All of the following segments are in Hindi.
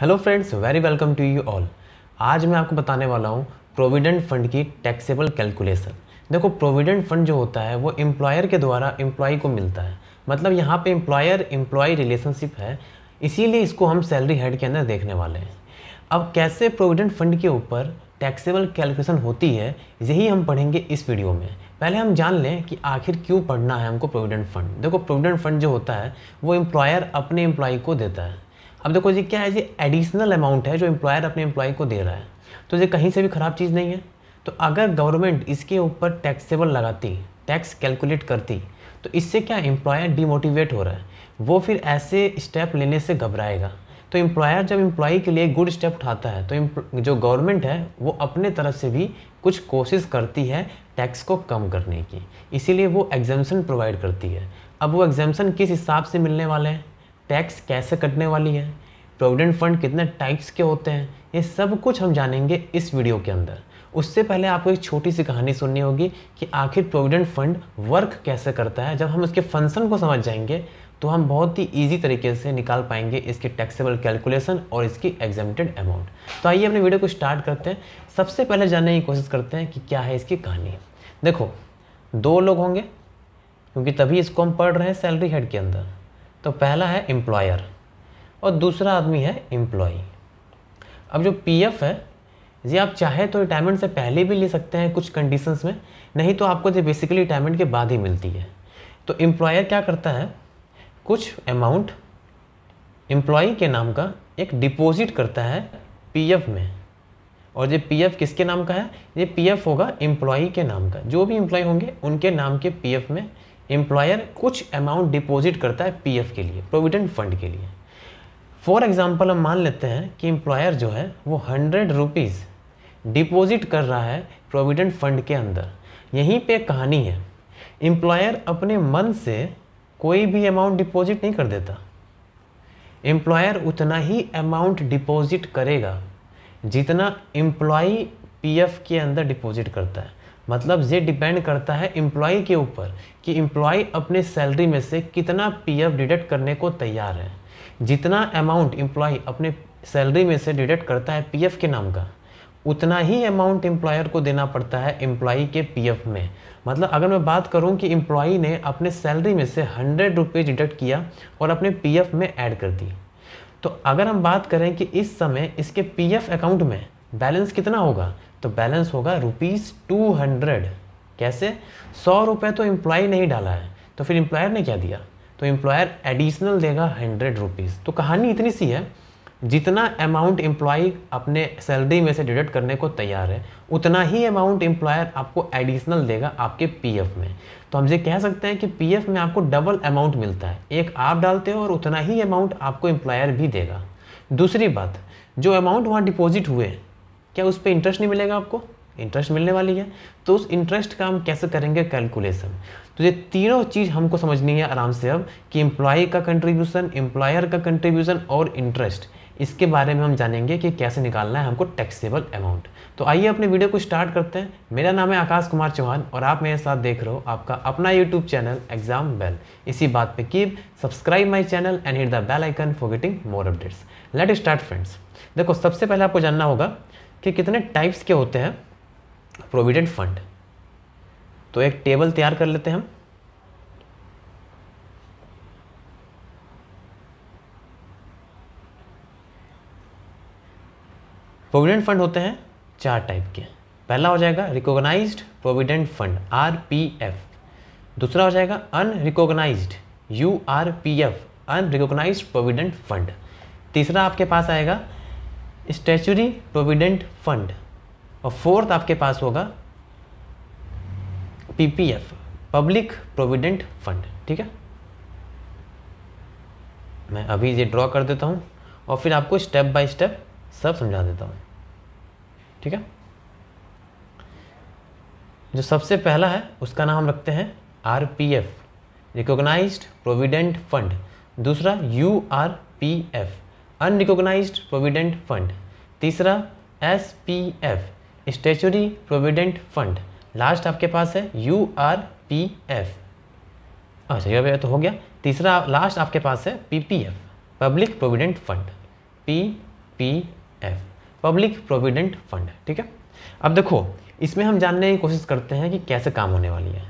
Hello friends, very welcome to you all. आज मैं आपको बताने वाला हूँ प्रोविडेंट फंड की टैक्सेबल कैलकुलेशन। देखो, प्रोविडेंट फंड जो होता है वो एम्प्लॉयर के द्वारा एम्प्लॉय को मिलता है। मतलब यहाँ पे एम्प्लॉयर एम्प्लॉय रिलेशनशिप है, इसीलिए इसको हम सैलरी हेड के अंदर देखने वाले हैं। अब कैसे प्रोविडेंट फंड के ऊपर टैक्सेबल कैलकुलेशन होती है, यही हम पढ़ेंगे इस वीडियो में। पहले हम जान लें कि आखिर क्यों पढ़ना है हमको प्रोविडेंट फंड। देखो, प्रोविडेंट फंड जो होता है वो एम्प्लॉयर अपने एम्प्लॉय को देता है। अब देखो जी, क्या है जी, एडिशनल अमाउंट है जो एम्प्लॉयर अपने एम्प्लॉय को दे रहा है, तो ये कहीं से भी ख़राब चीज़ नहीं है। तो अगर गवर्नमेंट इसके ऊपर टैक्सेबल लगाती, टैक्स कैलकुलेट करती, तो इससे क्या एम्प्लॉयर डिमोटिवेट हो रहा है, वो फिर ऐसे स्टेप लेने से घबराएगा। तो एम्प्लॉयर जब एम्प्लॉय के लिए गुड स्टेप उठाता है तो जो गवर्नमेंट है वो अपने तरफ से भी कुछ कोशिश करती है टैक्स को कम करने की, इसीलिए वो एग्जेम्पशन प्रोवाइड करती है। अब वो एग्जेम्पशन किस हिसाब से मिलने वाले हैं, टैक्स कैसे कटने वाली है, प्रोविडेंट फंड कितने टाइप्स के होते हैं, ये सब कुछ हम जानेंगे इस वीडियो के अंदर। उससे पहले आपको एक छोटी सी कहानी सुननी होगी कि आखिर प्रोविडेंट फंड वर्क कैसे करता है। जब हम उसके फंक्शन को समझ जाएंगे तो हम बहुत ही इजी तरीके से निकाल पाएंगे इसके टैक्सेबल कैलकुलेशन और इसकी एग्जेम्प्टेड अमाउंट। तो आइए अपने वीडियो को स्टार्ट करते हैं। सबसे पहले जानने की कोशिश करते हैं कि क्या है इसकी कहानी। देखो, दो लोग होंगे, क्योंकि तभी इसको हम पढ़ रहे हैं सैलरी हेड के अंदर। तो पहला है एम्प्लॉयर और दूसरा आदमी है एम्प्लॉई। अब जो पीएफ है ये आप चाहे तो रिटायरमेंट से पहले भी ले सकते हैं कुछ कंडीशंस में, नहीं तो आपको ये बेसिकली रिटायरमेंट के बाद ही मिलती है। तो एम्प्लॉयर क्या करता है, कुछ अमाउंट एम्प्लॉई के नाम का एक डिपॉजिट करता है पीएफ में। और ये पीएफ किसके नाम का है, ये पीएफ होगा एम्प्लॉई के नाम का। जो भी एम्प्लॉय होंगे उनके नाम के पीएफ में एम्प्लॉयर कुछ अमाउंट डिपॉजिट करता है पीएफ के लिए, प्रोविडेंट फंड के लिए। फॉर एग्जांपल हम मान लेते हैं कि एम्प्लॉयर जो है वो 100 रुपीज़ डिपॉजिट कर रहा है प्रोविडेंट फंड के अंदर। यहीं पे कहानी है, एम्प्लॉयर अपने मन से कोई भी अमाउंट डिपॉजिट नहीं कर देता। एम्प्लॉयर उतना ही अमाउंट डिपॉजिट करेगा जितना एम्प्लॉई पीएफ के अंदर डिपॉजिट करता है। मतलब ये डिपेंड करता है एम्प्लॉय के ऊपर कि एम्प्लॉय अपने सैलरी में से कितना पीएफ डिडक्ट करने को तैयार है। जितना अमाउंट एम्प्लॉय अपने सैलरी में से डिडक्ट करता है पीएफ के नाम का, उतना ही अमाउंट एम्प्लॉयर को देना पड़ता है एम्प्लॉय के पीएफ में। मतलब अगर मैं बात करूं कि एम्प्लॉय ने अपने सैलरी में से 100 रुपीज़ डिडक्ट किया और अपने पीएफ में ऐड कर दी, तो अगर हम बात करें कि इस समय इसके पीएफ अकाउंट में बैलेंस कितना होगा, तो बैलेंस होगा ₹200। कैसे, 100 रुपये तो एम्प्लॉय नहीं डाला है, तो फिर एम्प्लॉयर ने क्या दिया, तो एम्प्लॉयर एडिशनल देगा 100 रुपीज़। तो कहानी इतनी सी है, जितना अमाउंट एम्प्लॉय अपने सैलरी में से डिडक्ट करने को तैयार है उतना ही अमाउंट एम्प्लॉयर आपको एडिशनल देगा आपके पीएफ में। तो हम ये कह सकते हैं कि पीएफ में आपको डबल अमाउंट मिलता है, एक आप डालते हो और उतना ही अमाउंट आपको एम्प्लॉयर भी देगा। दूसरी बात, जो अमाउंट वहाँ डिपॉजिट हुए, क्या उस पर इंटरेस्ट नहीं मिलेगा आपको, इंटरेस्ट मिलने वाली है। तो उस इंटरेस्ट का हम कैसे करेंगे कैलकुलेशन। तो ये तीनों चीज़ हमको समझनी है आराम से अब, कि एम्प्लॉय का कंट्रीब्यूशन, एम्प्लॉयर का कंट्रीब्यूशन और इंटरेस्ट, इसके बारे में हम जानेंगे कि कैसे निकालना है हमको टैक्सेबल अमाउंट। तो आइए अपने वीडियो को स्टार्ट करते हैं। मेरा नाम है आकाश कुमार चौहान और आप मेरे साथ देख रहे हो आपका अपना यूट्यूब चैनल एग्जाम बेल। इसी बात पे keep subscribe my channel and hit the bell icon for getting more updates. Let start friends. देखो, सबसे पहले आपको जानना होगा कि कितने टाइप्स के होते हैं प्रोविडेंट फंड। तो एक टेबल तैयार कर लेते हैं हम। प्रोविडेंट फंड होते हैं 4 टाइप के। पहला हो जाएगा रिकॉग्नाइज्ड प्रोविडेंट फंड RPF। दूसरा हो जाएगा unrecognised URPF, unrecognised provident fund. तीसरा आपके पास आएगा स्टैच्यूटरी प्रोविडेंट फंड। और फोर्थ आपके पास होगा PPF, पब्लिक प्रोविडेंट फंड। ठीक है, मैं अभी ये ड्रॉ कर देता हूँ और फिर आपको स्टेप बाय स्टेप सब समझा देता हूँ। ठीक है, जो सबसे पहला है उसका नाम हम रखते हैं RPF, रिकॉग्नाइज्ड प्रोविडेंट फंड। दूसरा URPF, अनरिकॉग्नाइज्ड प्रोविडेंट फंड। तीसरा SPF, statutory provident fund. Last आपके पास है URPF। अच्छा, ये तो हो गया। तीसरा लास्ट आपके पास है PPF, public provident fund, PF, public provident fund. ठीक है, अब देखो इसमें हम जानने की कोशिश करते हैं कि कैसे काम होने वाली है।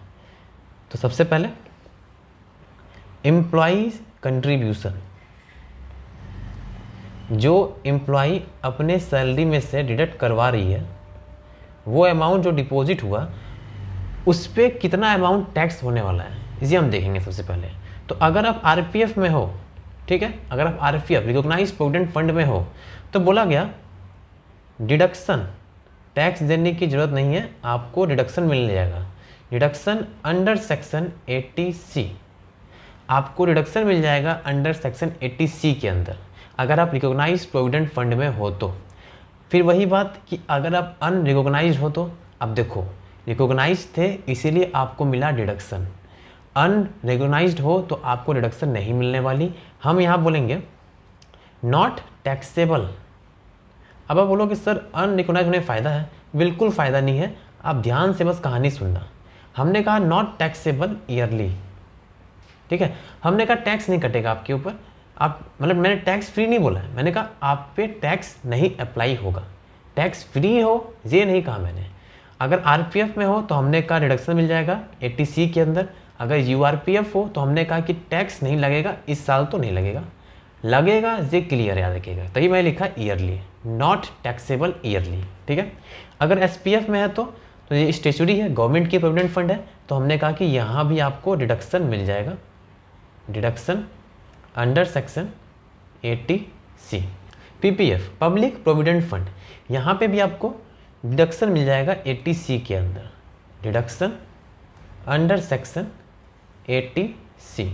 तो सबसे पहले एम्प्लॉयज कंट्रीब्यूशन, जो एम्प्लॉय अपने सैलरी में से डिडक्ट करवा रही है, वो अमाउंट जो डिपॉजिट हुआ उस पर कितना अमाउंट टैक्स होने वाला है, ये हम देखेंगे सबसे पहले। तो अगर आप आरपीएफ में हो, ठीक है, अगर आप आरपीएफ रिकॉग्नाइज प्रोविडेंट फंड में हो, तो बोला गया डिडक्शन, टैक्स देने की ज़रूरत नहीं है, आपको डिडक्शन मिल जाएगा। डिडक्शन अंडर सेक्शन 80C, आपको डिडक्शन मिल जाएगा अंडर सेक्शन 80C के अंदर, अगर आप रिकॉग्नाइज प्रोविडेंट फंड में हो तो। फिर वही बात कि अगर आप अनरिकॉग्नाइज हो तो, अब देखो रिकॉग्नाइज थे इसीलिए आपको मिला डिडक्शन, अनरिकॉग्नाइज हो तो आपको डिडक्शन नहीं मिलने वाली। हम यहाँ बोलेंगे नॉट टैक्सेबल। अब आप बोलोगे सर अनरिकॉग्नाइज होने फ़ायदा है? बिल्कुल फ़ायदा नहीं है, आप ध्यान से बस कहानी सुनना। हमने कहा नॉट टैक्सेबल ईयरली, ठीक है, हमने कहा टैक्स नहीं कटेगा आपके ऊपर, आप मतलब मैंने टैक्स फ्री नहीं बोला है, मैंने कहा आप पे टैक्स नहीं अप्लाई होगा, टैक्स फ्री हो ये नहीं कहा मैंने। अगर आरपीएफ में हो तो हमने कहा डिडक्शन मिल जाएगा 80C के अंदर, अगर यूआरपीएफ हो तो हमने कहा कि टैक्स नहीं लगेगा इस साल, तो नहीं लगेगा, लगेगा ये क्लियर याद रखिएगा, तभी मैंने लिखा ईयरली, नॉट टैक्सेबल ईयरली। ठीक है, अगर एसपीएफ में है तो ये स्टेचुरी है, गवर्नमेंट की प्रोविडेंट फंड है, तो हमने कहा कि यहाँ भी आपको डिडक्शन मिल जाएगा, deduction under section 80C। PPF public provident fund, यहाँ पे भी आपको डिडक्शन मिल जाएगा 80C के अंदर, deduction under section 80C।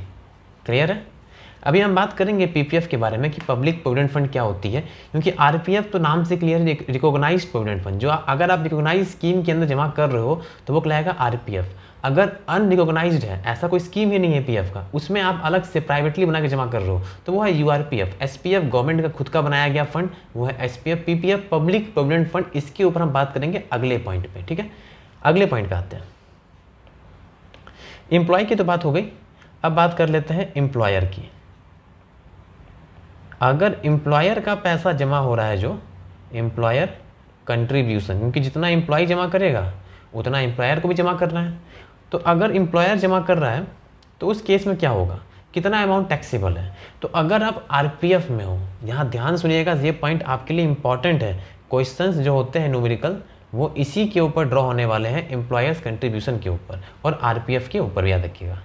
Clear है? अभी हम बात करेंगे पीपीएफ के बारे में कि पब्लिक प्रोविडेंट फंड क्या होती है, क्योंकि आरपीएफ तो नाम से क्लियर है, रिकॉग्नाइज्ड प्रोविडेंट फंड, जो अगर आप रिकॉग्नाइज स्कीम के अंदर जमा कर रहे हो तो वो कहलाएगा आरपीएफ। अगर अनरिकॉग्नाइज्ड है, ऐसा कोई स्कीम ही नहीं है पीएफ का, उसमें आप अलग से प्राइवेटली बना के जमा कर रहे हो, तो वो है यूआरपीएफ। एसपीएफ गवर्नमेंट का खुद का बनाया गया फंड, वो है SPF. PPF public provident fund, इसके ऊपर हम बात करेंगे अगले पॉइंट पे। ठीक है, अगले पॉइंट पे आते हैं। एम्प्लॉय की तो बात हो गई, अब बात कर लेते हैं एम्प्लॉयर की। अगर एम्प्लॉयर का पैसा जमा हो रहा है, जो एम्प्लॉयर कंट्रीब्यूशन, क्योंकि जितना एम्प्लॉय जमा करेगा उतना एम्प्लॉयर को भी जमा करना है, तो अगर एम्प्लॉयर जमा कर रहा है तो उस केस में क्या होगा, कितना अमाउंट टैक्सेबल है। तो अगर आप आरपीएफ में हो, यहाँ ध्यान सुनिएगा, ये पॉइंट आपके लिए इम्पॉर्टेंट है, क्वेश्चंस जो होते हैं न्यूमेरिकल वो इसी के ऊपर ड्रॉ होने वाले हैं, एम्प्लॉयर्स कंट्रीब्यूशन के ऊपर और आरपीएफ के ऊपर, याद रखिएगा।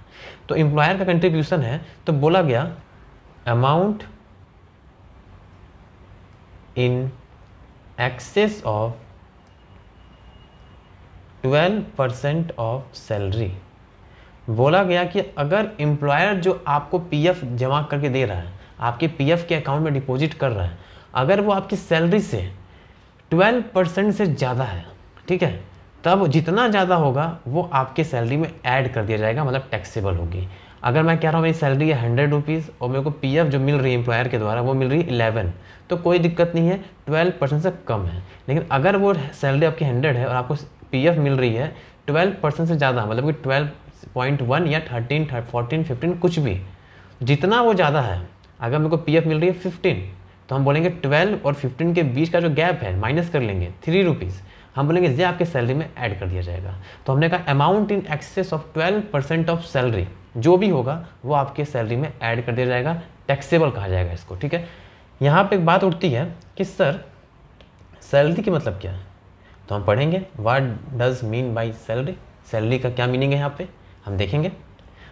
तो एम्प्लॉयर का कंट्रीब्यूशन है, तो बोला गया amount in excess of 12% of salary. बोला गया कि अगर एम्प्लॉयर जो आपको पीएफ जमा करके दे रहा है, आपके पीएफ के अकाउंट में डिपॉजिट कर रहा है, अगर वो आपकी सैलरी से 12% से ज़्यादा है, ठीक है, तब जितना ज़्यादा होगा वो आपके सैलरी में ऐड कर दिया जाएगा, मतलब टैक्सेबल होगी। अगर मैं कह रहा हूँ मेरी सैलरी है 100 रुपीज़ और मेरे को पीएफ जो मिल रही है एम्प्लॉयर के द्वारा वो मिल रही है 11, तो कोई दिक्कत नहीं है, 12% से कम है। लेकिन अगर वो सैलरी आपकी 100 है और आपको पीएफ मिल रही है 12% से ज़्यादा, मतलब कि 12.1 या 13, 14, 15 कुछ भी, जितना वो ज़्यादा है, अगर मेरे को पीएफ मिल रही है 15, तो हम बोलेंगे 12 और 15 के बीच का जो गैप है माइनस कर लेंगे 3 रुपीज़, हम बोलेंगे ये आपके सैलरी में ऐड कर दिया जाएगा। तो हमने कहा amount in excess of 12% of salary, जो भी होगा वो आपके सैलरी में ऐड कर दिया जाएगा, टैक्सेबल कहा जाएगा इसको। ठीक है, यहाँ पे एक बात उठती है कि सर सैलरी की मतलब क्या है, तो हम पढ़ेंगे what does mean by salary, salary का क्या मीनिंग है यहाँ पे हम देखेंगे,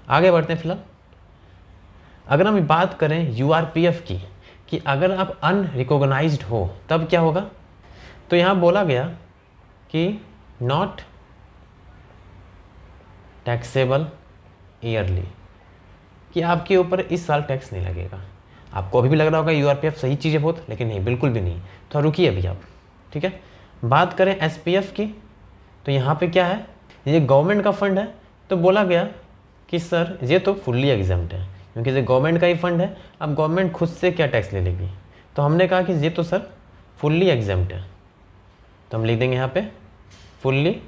आगे बढ़ते हैं। फिलहाल अगर हम बात करें यूआरपीएफ की, कि अगर आप अनरिकॉग्नाइज्ड हो तब क्या होगा, तो यहाँ बोला गया कि नॉट टैक्सेबल ईयरली, कि आपके ऊपर इस साल टैक्स नहीं लगेगा। आपको अभी भी लग रहा होगा यूआरपीएफ सही चीज़ है बहुत, लेकिन नहीं, बिल्कुल भी नहीं, तो रुकिए अभी आप। ठीक है, बात करें एसपीएफ की, तो यहाँ पे क्या है, ये गवर्नमेंट का फंड है, तो बोला गया कि सर ये तो फुल्ली एग्जाम्प्ट है, क्योंकि ये गवर्नमेंट का ही फंड है, अब गवर्नमेंट खुद से क्या टैक्स ले लेगी, तो हमने कहा कि ये तो सर फुल्ली एग्जाम्प्ट है, तो हम लिख देंगे यहाँ पे फुल्ली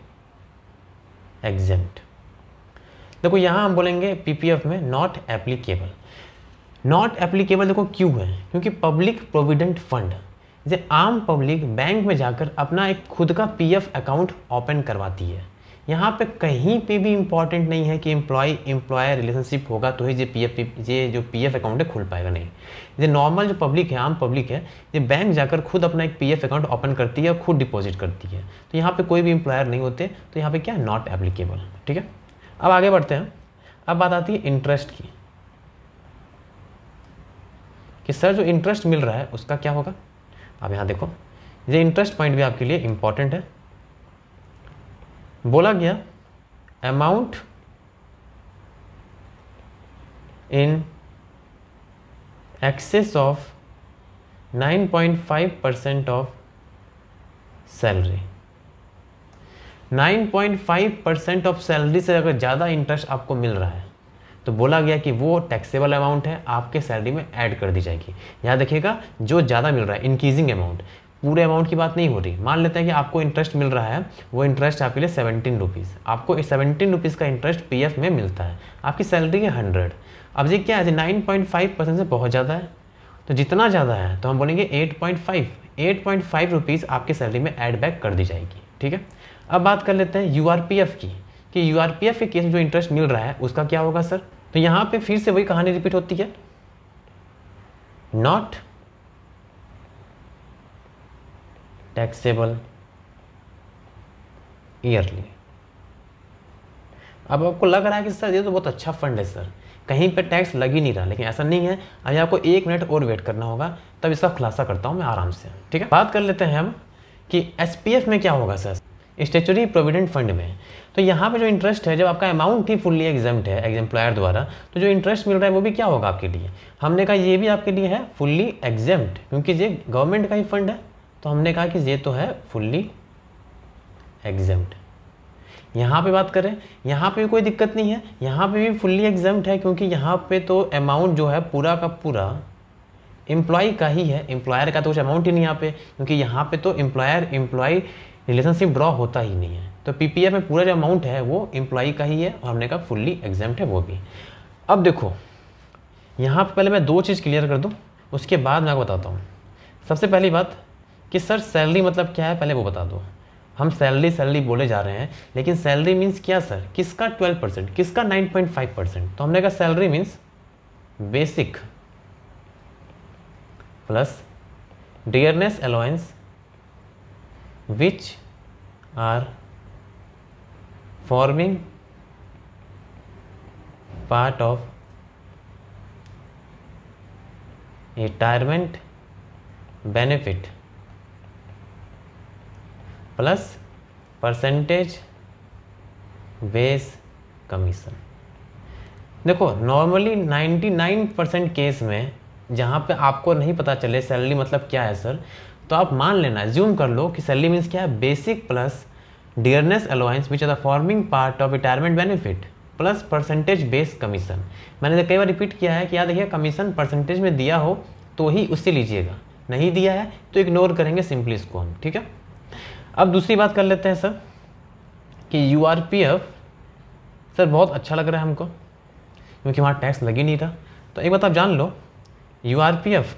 एग्जाम्प्ट। देखो यहाँ हम बोलेंगे पीपीएफ में नॉट एप्लीकेबल, नॉट एप्लीकेबल देखो क्यों है, क्योंकि पब्लिक प्रोविडेंट फंड जैसे आम पब्लिक बैंक में जाकर अपना एक खुद का पीएफ अकाउंट ओपन करवाती है। यहाँ पे कहीं पे भी इम्पॉर्टेंट नहीं है कि एम्प्लॉय एम्प्लॉयर रिलेशनशिप होगा तो ही ये जो पीएफ अकाउंट है खुल पाएगा, नहीं। ये नॉर्मल जो पब्लिक है, आम पब्लिक है, ये बैंक जाकर खुद अपना एक पीएफ अकाउंट ओपन करती है और खुद डिपॉजिट करती है, तो यहाँ पे कोई भी एम्प्लॉयर नहीं होते, तो यहाँ पे क्या नॉट एप्लीकेबल। ठीक है, अब आगे बढ़ते हैं। अब बात आती है इंटरेस्ट की कि सर जो इंटरेस्ट मिल रहा है उसका क्या होगा। आप यहाँ देखो, ये इंटरेस्ट पॉइंट भी आपके लिए इम्पॉर्टेंट है। बोला गया amount in excess of 9.5% of salary. 9.5% of salary से अगर ज़्यादा इंटरेस्ट आपको मिल रहा है तो बोला गया कि वो टैक्सेबल अमाउंट है, आपके सैलरी में ऐड कर दी जाएगी। यहाँ देखिएगा जो ज़्यादा मिल रहा है, इंक्रीजिंग अमाउंट, पूरे अमाउंट की बात नहीं हो रही। मान लेते हैं कि आपको इंटरेस्ट मिल रहा है, वो इंटरेस्ट आपके लिए 17 रुपीज़, आपको 17 रुपीज़ का इंटरेस्ट पीएफ में मिलता है, आपकी सैलरी है 100। अब ये क्या है, 9.5% से बहुत ज़्यादा है, तो जितना ज़्यादा है तो हम बोलेंगे 8.5 रुपीज़ आपकी सैलरी में ऐड बैक कर दी जाएगी। ठीक है, अब बात कर लेते हैं यूआरपीएफ की कि यूआरपीएफ के केस में जो इंटरेस्ट मिल रहा है उसका क्या होगा सर। तो यहाँ पे फिर से वही कहानी रिपीट होती है, नॉट टैक्सेबल ईयरली। अब आपको लग रहा है कि सर ये तो बहुत अच्छा फंड है सर, कहीं पे टैक्स लग ही नहीं रहा, लेकिन ऐसा नहीं है। अभी आपको 1 मिनट और वेट करना होगा, तब इसका खुलासा करता हूँ मैं आराम से। ठीक है, बात कर लेते हैं हम कि एसपीएफ में क्या होगा सर, स्टैच्यूटरी प्रोविडेंट फंड में। तो यहाँ पे जो इंटरेस्ट है, जब आपका अमाउंट ही फुल्ली एग्जम्प्ट है एम्प्लॉयर द्वारा, तो जो इंटरेस्ट मिल रहा है वो भी क्या होगा आपके लिए। हमने कहा ये भी आपके लिए है फुल्ली एग्जम्प्ट, क्योंकि ये गवर्नमेंट का ही फंड है, तो हमने कहा कि ये तो है फुल्ली एग्जम्प्ट। यहाँ पे बात करें, यहाँ पे भी कोई दिक्कत नहीं है, यहाँ पे भी फुल्ली एग्जम्प्ट है, क्योंकि यहाँ पे तो अमाउंट जो है पूरा का पूरा एम्प्लॉय का ही है, एम्प्लॉयर का तो कुछ अमाउंट ही नहीं यहाँ पे, क्योंकि यहाँ पे तो एम्प्लॉयर एम्प्लॉय रिलेशनशिप ड्रॉ होता ही नहीं है। तो पीपीएफ में पूरा जो अमाउंट है वो एम्प्लॉय का ही है, और हमने कहा फुल्ली एग्जम्प्ट है वो भी। अब देखो यहाँ पे पहले मैं 2 चीज़ क्लियर कर दूँ, उसके बाद मैं आपको बताता हूँ। सबसे पहली बात कि सर सैलरी मतलब क्या है, पहले वो बता दो। हम सैलरी बोले जा रहे हैं, लेकिन सैलरी मीन्स क्या सर, किसका 12%, किसका 9.5%। तो हमने कहा salary means basic plus dearness allowance which are forming part of retirement benefit plus percentage base commission। देखो नॉर्मली 99% केस में जहाँ पे आपको नहीं पता चले सैलरी मतलब क्या है सर, तो आप मान लेना, एज्यूम कर लो कि सैलरी मीन्स क्या है, basic plus dearness allowance which are the forming part of retirement benefit plus percentage based commission. मैंने कई बार रिपीट किया है कि याद रखिए कमीशन परसेंटेज में दिया हो तो ही उससे लीजिएगा, नहीं दिया है तो इग्नोर करेंगे सिंपली इसको हम। ठीक है, अब दूसरी बात कर लेते हैं सर कि यूआरपीएफ सर बहुत अच्छा लग रहा है हमको, क्योंकि वहाँ टैक्स लग ही नहीं था। तो एक बात आप जान लो, यूआरपीएफ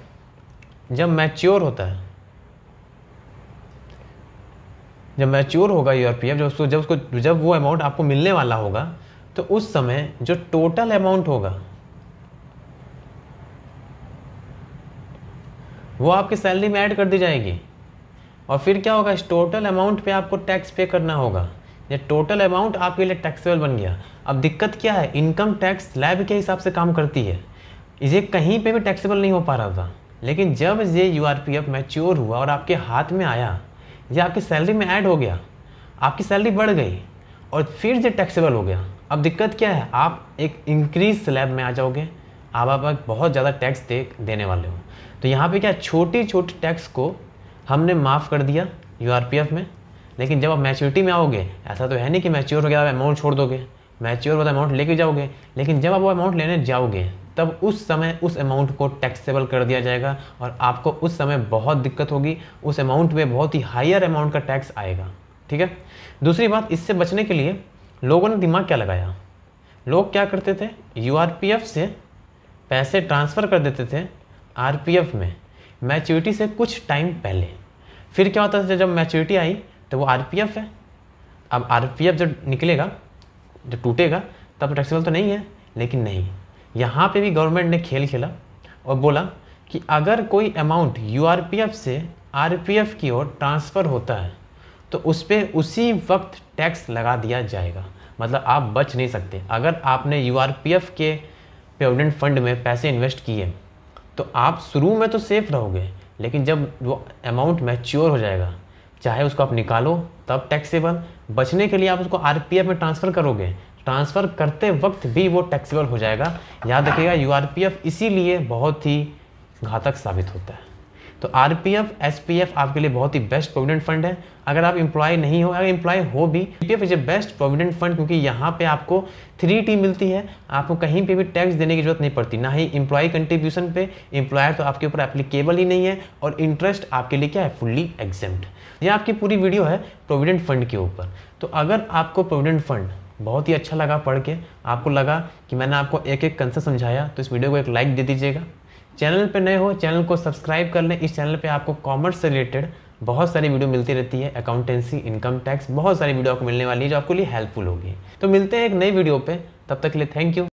जब मैच्योर होता है, जब मैच्योर होगा यूआरपीएफ, जब वो अमाउंट आपको मिलने वाला होगा, तो उस समय जो टोटल अमाउंट होगा वो आपकी सैलरी में ऐड कर दी जाएगी। और फिर क्या होगा, इस टोटल अमाउंट पे आपको टैक्स पे करना होगा। ये टोटल अमाउंट आपके लिए टैक्सेबल बन गया। अब दिक्कत क्या है, इनकम टैक्स स्लैब के हिसाब से काम करती है, ये कहीं पे भी टैक्सेबल नहीं हो पा रहा था, लेकिन जब ये यूआरपीएफ मैच्योर हुआ और आपके हाथ में आया, ये आपकी सैलरी में ऐड हो गया, आपकी सैलरी बढ़ गई और फिर ये टैक्सेबल हो गया। अब दिक्कत क्या है, आप एक इंक्रीज स्लैब में आ जाओगे, आप बहुत ज़्यादा टैक्स देने वाले हो। तो यहाँ पे क्या, छोटी छोटी टैक्स को हमने माफ़ कर दिया यूआरपीएफ में, लेकिन जब आप मैच्योरिटी में आओगे, ऐसा तो है नहीं कि मैच्योर हो गया आप अमाउंट छोड़ दोगे, मैच्योर होता अमाउंट लेके जाओगे, लेकिन जब आप वो अमाउंट लेने जाओगे तब उस समय उस अमाउंट को टैक्सेबल कर दिया जाएगा, और आपको उस समय बहुत दिक्कत होगी, उस अमाउंट में बहुत ही हायर अमाउंट का टैक्स आएगा। ठीक है, दूसरी बात, इससे बचने के लिए लोगों ने दिमाग क्या लगाया, लोग क्या करते थे, यूआरपीएफ से पैसे ट्रांसफ़र कर देते थे आरपीएफ में, मैच्योरिटी से कुछ टाइम पहले। फिर क्या होता था, जब मैच्योरिटी आई तो वो आरपीएफ है। अब आरपीएफ जब निकलेगा, जब टूटेगा तब टैक्सेबल तो नहीं है, लेकिन नहीं, यहाँ पे भी गवर्नमेंट ने खेल खेला और बोला कि अगर कोई अमाउंट यूआरपीएफ से आरपीएफ की ओर ट्रांसफ़र होता है तो उस पर उसी वक्त टैक्स लगा दिया जाएगा। मतलब आप बच नहीं सकते। अगर आपने यूआरपीएफ के प्रोविडेंट फंड में पैसे इन्वेस्ट किए तो आप शुरू में तो सेफ रहोगे, लेकिन जब वो अमाउंट मैच्योर हो जाएगा, चाहे उसको आप निकालो तब टैक्सेबल, बचने के लिए आप उसको आरपीएफ में ट्रांसफ़र करोगे, ट्रांसफ़र करते वक्त भी वो टैक्सेबल हो जाएगा। याद रखिएगा, यूआरपीएफ इसीलिए बहुत ही घातक साबित होता है। तो आरपीएफ एसपीएफ आपके लिए बहुत ही बेस्ट प्रोविडेंट फंड है अगर आप एम्प्लॉय नहीं हो। अगर एम्प्लॉय हो भी, PPF is a best provident fund, क्योंकि यहाँ पे आपको 3T मिलती है। आपको कहीं पे भी टैक्स देने की जरूरत नहीं पड़ती, ना ही एम्प्लॉय कंट्रीब्यूशन पे, एम्प्लॉयर तो आपके ऊपर एप्लीकेबल ही नहीं है, और इंटरेस्ट आपके लिए क्या है, फुल्ली एग्जेम्प्ट। ये आपकी पूरी वीडियो है प्रोविडेंट फंड के ऊपर। तो अगर आपको प्रोविडेंट फंड बहुत ही अच्छा लगा पढ़ के, आपको लगा कि मैंने आपको एक एक कंसेप्ट समझाया, तो इस वीडियो को एक लाइक दे दीजिएगा। चैनल पे नए हो, चैनल को सब्सक्राइब कर लें। इस चैनल पे आपको कॉमर्स से रिलेटेड बहुत सारी वीडियो मिलती रहती है, अकाउंटेंसी, इनकम टैक्स, बहुत सारी वीडियो आपको मिलने वाली है जो आपके लिए हेल्पफुल होगी। तो मिलते हैं एक नई वीडियो पे, तब तक के लिए थैंक यू।